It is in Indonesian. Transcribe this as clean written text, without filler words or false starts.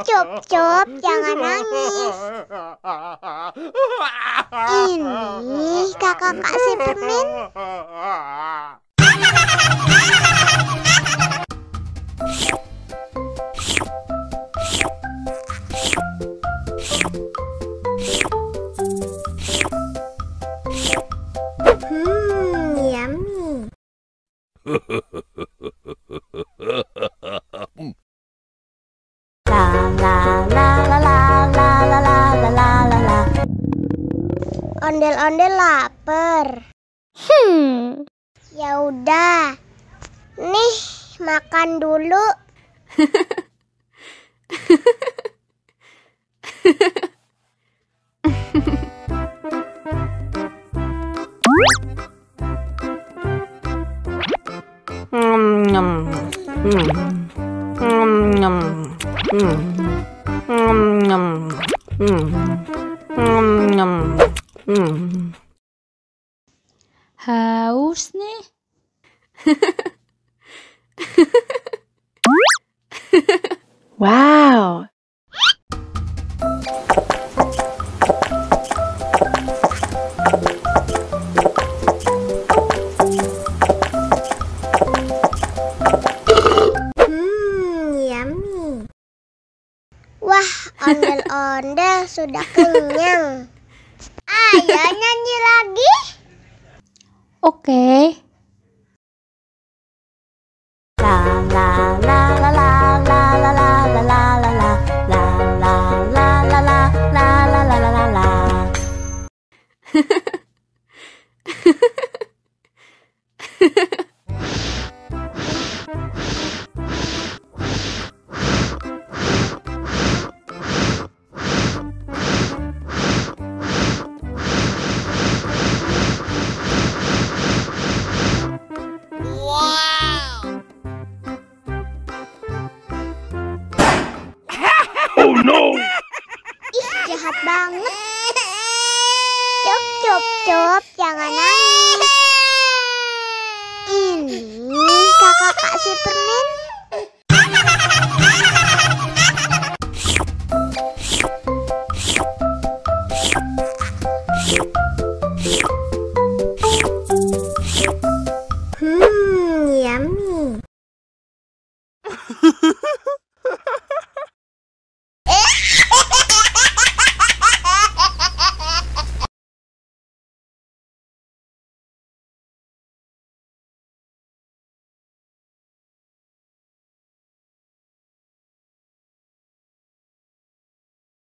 Cup, jangan nangis. Ini kakak kasih permen. Ondel-ondel lapar. Ya udah. Nih, makan dulu. Haus nih. Wow. Yummy. Wah, ondel-ondel sudah kenyang. Ayo nyanyi lagi. Oke. La la la la la la la la la la la la la la la la la la la la la. Jahat banget. Cup, jangan nangis. Ini kakak kasih permen.